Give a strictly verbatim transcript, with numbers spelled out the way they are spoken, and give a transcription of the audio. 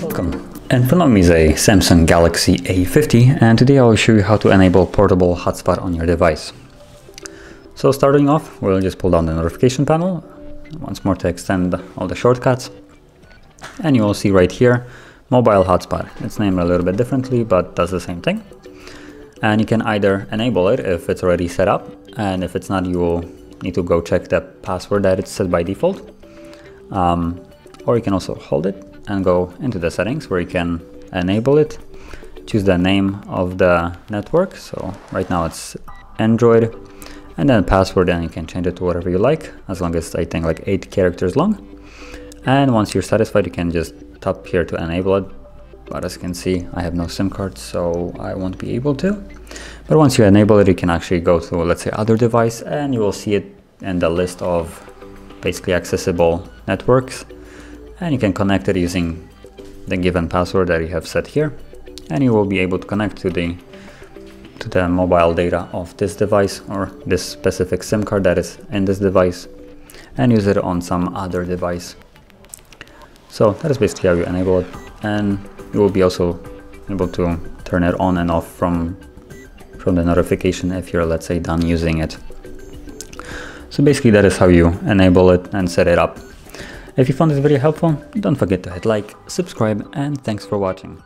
Welcome, in front of me is a Samsung Galaxy A fifty, and today I will show you how to enable portable hotspot on your device. So starting off, we'll just pull down the notification panel once more to extend all the shortcuts, and you will see right here mobile hotspot. It's named a little bit differently but does the same thing. And you can either enable it if it's already set up, and if it's not, you will need to go check the password that it's set by default. Um, or you can also hold it and go into the settings where you can enable it, choose the name of the network. So right now it's Android, and then password, and you can change it to whatever you like, as long as I think like eight characters long. And once you're satisfied, you can just tap here to enable it. But as you can see, I have no SIM card, so I won't be able to. But once you enable it, you can actually go to, let's say, other device, and you will see it in the list of basically accessible networks. And you can connect it using the given password that you have set here, and you will be able to connect to the to the mobile data of this device or this specific SIM card that is in this device, and use it on some other device. So that is basically how you enable it, and you will be also able to turn it on and off from from the notification if you're, let's say, done using it. So basically that is how you enable it and set it up. If you found this video helpful, don't forget to hit like, subscribe, and thanks for watching.